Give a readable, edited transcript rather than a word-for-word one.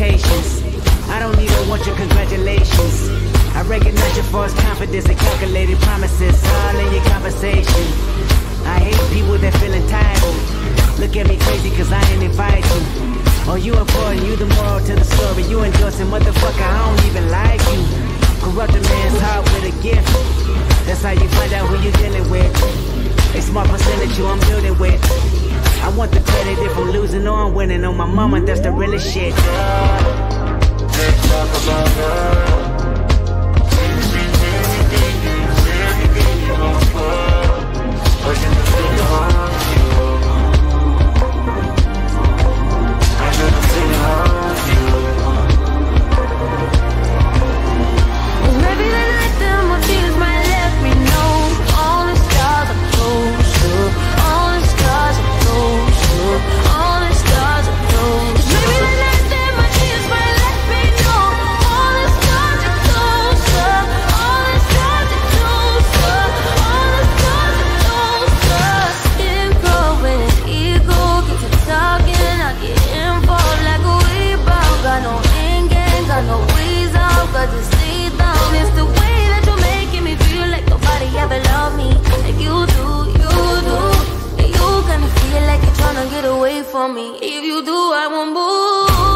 expectations. I don't even want your congratulations. I recognize your false confidence and calculated promises all in your conversation. I hate people that feel entitled. Look at me crazy cause I ain't invite you. Oh, you important, you the moral to the story. You endorsing, motherfucker, I don't even like you. Corrupt a man's heart with a gift. That's how you find out who you're dealing with. A small percentage you I'm building with. I want the credit if I'm losing or I'm winning. On my mama, that's the realest shit. Get away from me. If you do, I won't move.